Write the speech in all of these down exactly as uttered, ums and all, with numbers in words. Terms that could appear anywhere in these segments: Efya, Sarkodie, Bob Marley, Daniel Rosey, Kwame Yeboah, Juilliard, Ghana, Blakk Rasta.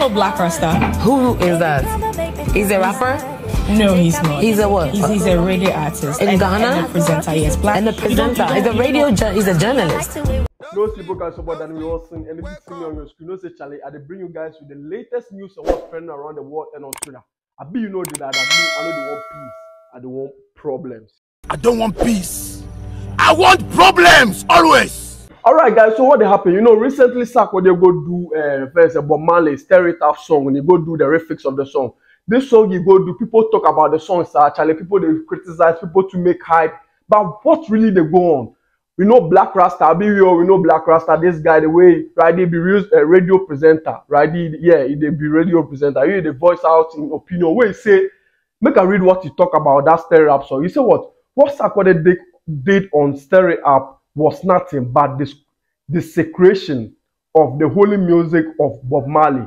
know Blakk Rasta. Who is that? He's a rapper? No, he's not. He's a what? He's, he's a radio artist. In and, Ghana? And a presenter, yes. Black. And a presenter. He's a radio, he's a journalist. Those people can support that we all sing. And if you see me on your screen, no say Charlie, I bring you guys with the latest news of what's trending around the world and on Twitter. I be you know that I know they want peace. I don't want problems. I don't want peace. I want problems, always. Alright guys, so what happened? You know, recently Sarkodie go do uh, first uh, Bob Marley, Stir It Up song, and he go do the refix of the song. This song you go do, people talk about the song, actually, people they criticize, people to make hype, but what really they go on? We know Blakk Rasta, we know Blakk Rasta, this guy, the way, right, they be real, uh, radio presenter, right, they, yeah, they be radio presenter, you they voice out in opinion, where you say, make a read what you talk about, that Stir It Up song, you say what, what Sarkodie did, did on Stir It Up was nothing but this desecration of the holy music of Bob Marley.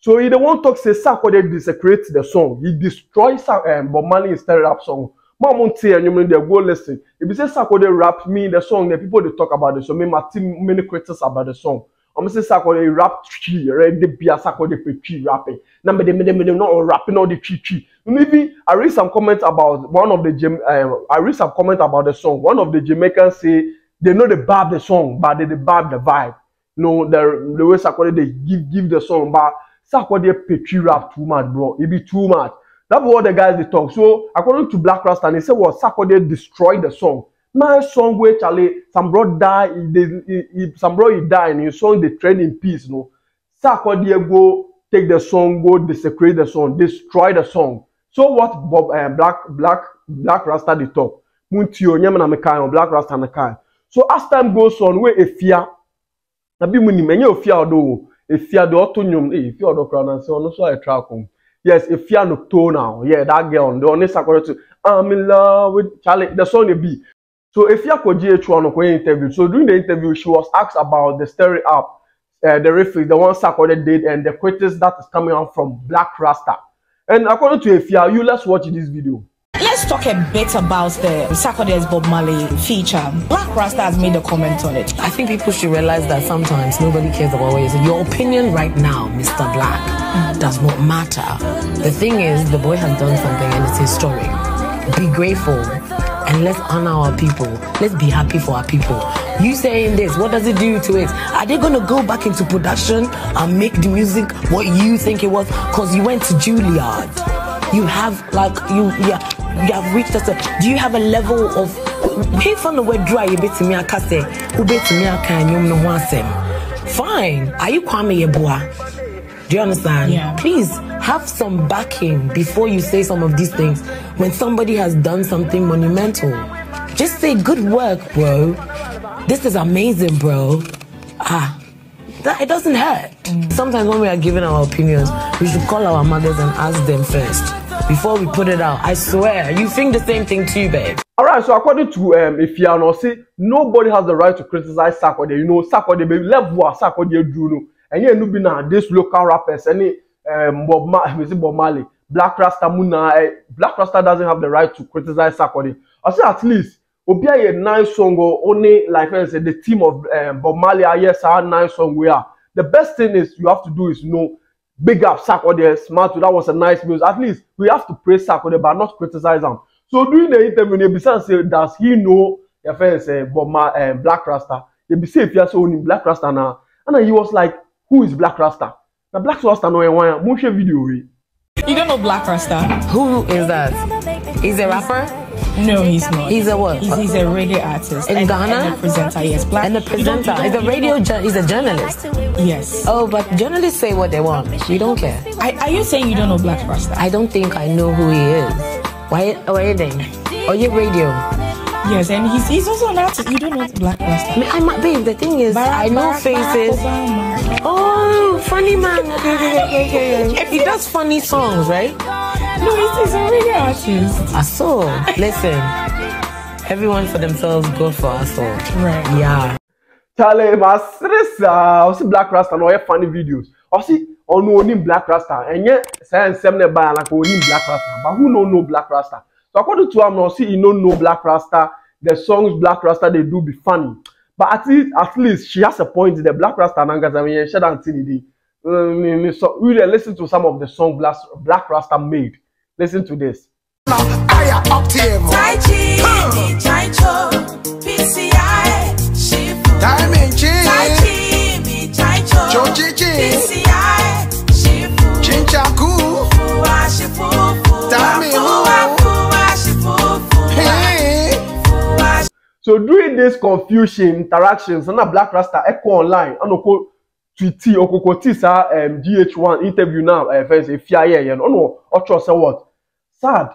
So he don't want to say Sarkodie desecrates the song. He destroys um, Bob Marley and Stir It Up song. Mom won't say and you mean they go listen. If you say Sarkodie rap me the song, the people they talk about the song. Me my team many critics about the song. I'm say Sarkodie rap tree, right? They be a Sarkodie for tree rapping. Now me they me they not rapping all the tree tree. Maybe I read some comments about one of the um, I read some comment about the song. One of the Jamaicans say they know they barb the song, but they, they barb the vibe. You know the the way Sarkodie they give give the song, but Sarkodie petty rap too much, bro. It be too much. That's what the guys they talk. So according to Blakk Rasta, and he said, well, Sarkodie destroyed the song. My song where Charlie, some bro die, they, he, he, some bro he die, and his song they trend in peace. No, Sarkodie go take the song, go desecrate the song, destroy the song. So what Bob uh, Black Black Blakk Rasta they talk. Muntio nyamana mekai on Blakk Rasta mekai. So as time goes on, where Efya, na bi muni menye Efya do. Efya the autonyum, eh, Efya the crown and say, no so I track home. Yes, Efya no toe now. Yeah, that girl, the only Sarkodie to I'm in love with Charlie. The song they be. So Efya ko G H one ko interview. So during the interview, she was asked about the Stir It Up, uh, the reflex, the one Sarkodie did, and the criticism that is coming out from Blakk Rasta. And according to Efya, you let's watch this video. Let's talk a bit about the Sarkodie's Bob Marley feature. Blakk Rasta has made a comment on it. I think people should realize that sometimes nobody cares about what you say. Your opinion right now, Mister Black, does not matter. The thing is, the boy has done something and it's historic. Be grateful and let's honor our people. Let's be happy for our people. You saying this, what does it do to it? Are they going to go back into production and make the music what you think it was? Because you went to Juilliard. You have like you yeah you have reached us. Do you have a level of based on the word dry you bet me a kase, who bet me a can you no one sem. Fine. Are you Kwame Yeboah? Do you understand? Yeah. Please have some backing before you say some of these things. When somebody has done something monumental, just say good work, bro. This is amazing, bro. Ah. That, it doesn't hurt. Mm. Sometimes when we are giving our opinions, we should call our mothers and ask them first before we put it out. I swear, you think the same thing too, babe. All right, so according to um, Efya, no, see, nobody has the right to criticize Sarkodie. You know, Sarkodie, baby, left what Sarkodie do, no. And you know, be now this local rappers, any um, Bob Marley, Blakk Rasta, Muna, eh, Blakk Rasta doesn't have the right to criticize Sarkodie. I say at least. Obia a nice song or only like I said, the team of um, Bob Marley. Yes, our nice song we are. The best thing is you have to do is you know big up Sarkodie, smart. That was a nice music. At least we have to praise Sarkodie, but not criticize him. So during the interview, besides say does he know your friends uh, Bob Marley, uh, Blakk Rasta? They be say if you are so in Blakk Rasta now, and he was like, who is Blakk Rasta? Now Blakk Rasta no one. Move your video. You don't know Blakk Rasta. Who is that? He's a rapper. No, he's not. He's a what? He's, he's a radio artist. In and, Ghana? And a presenter, yes. Black. And a presenter. He's a radio, he's a journalist. Yes. Oh, but journalists say what they want. We don't care. I, are you saying you don't know Blakk Rasta? I don't think I know who he is. Why, why then? Or your radio? Yes, and he's, he's also an artist. You don't know Blakk Rasta. I mean, babe, the thing is, Barack, I know Barack, faces. Barack oh, funny man. He does funny songs, right? No, this is a radio artist. I saw. Listen, everyone for themselves, go for us all. Right. Yeah. Charlie, my stress. I see Blakk Rasta and all your funny videos. I see on only Blakk Rasta and yet saying seven by like only Blakk Rasta. But who don't know Blakk Rasta? So according to him, I see he don't know Blakk Rasta. The songs Blakk Rasta they do be funny, but at least at least she has a point. The Blakk Rasta and Angazamiye she don't see the really listen to some of the songs Blakk Rasta made. Listen to this. So during this confusion interactions, and Blakk Rasta echo online, and oko tweet oko koti sa um G H one interview now. First, Efya here, and ono ocho say what? Sad.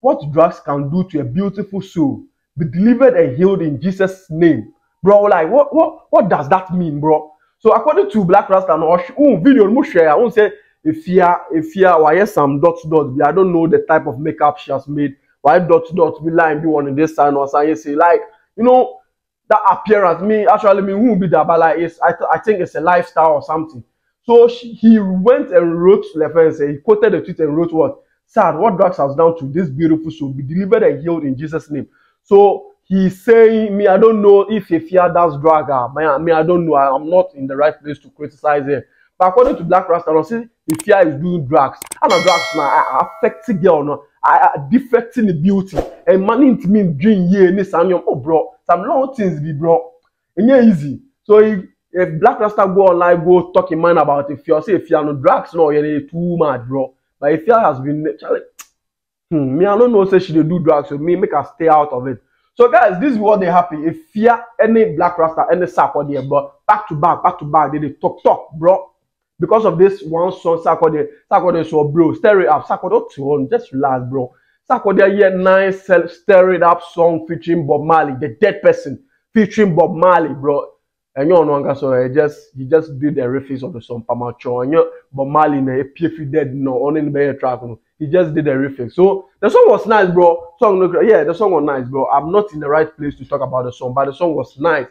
What drugs can do to a beautiful soul? Be delivered and healed in Jesus' name, bro. Like what? What? What does that mean, bro? So according to Blakk Rasta, no video no share. I won't say Efya Efya why some dots dots. I don't know the type of makeup she has made. Why dot dot be lying be one in this sign or sign you say like you know that appearance me actually me won't be that but like it's I, th I think it's a lifestyle or something. So she, he went and wrote and say he quoted the tweet and wrote what sad what drugs has done to this beautiful soul be delivered and healed in Jesus' name. So he's saying me I don't know if Efya does drug me I don't know I, I'm not in the right place to criticize it. But according to Blakk Rasta, Efya is doing drugs. I know drugs now affect the girl no. I are defecting the beauty and money to mean dream year in this annual. Oh, bro, some long things be bro, and yeah, easy. So, if, if Blakk Rasta go online, go talking man about if you say if you are no drugs, no, you're too mad, bro. But if you has been like, hmm, me, I don't know, say she do drugs with me, make her stay out of it. So, guys, this is what they happen. If you are any Blakk Rasta, any Sarkodie, bro, back to back, back to back, they, they talk, talk, bro. Because of this one song, Sarkodie, Sarkodie so bro, stir it up, Sarkodie, just relax, bro. Sarkodie year nine self stir it up song featuring Bob Marley, the dead person featuring Bob Marley, bro. And you know, so he just he just did the reference of the song Pamacho, and you Bob Marley in a P F dead no on in the better track, he just did the reference. So the song was nice, bro. Song yeah, the song was nice, bro. I'm not in the right place to talk about the song, but the song was nice.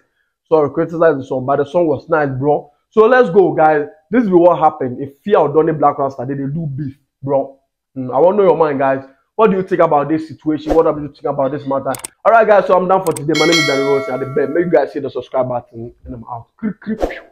Sorry, criticize the song, but the song was nice, bro. So let's go, guys. This is what happened. Efya or Donny Blakk Rasta, they do beef, bro. Mm, I want to know your mind, guys. What do you think about this situation? What do you think about this matter? All right, guys. So I'm done for today. My name is Daniel Rosey. At the bed, make you guys hit the subscribe button, and I'm out.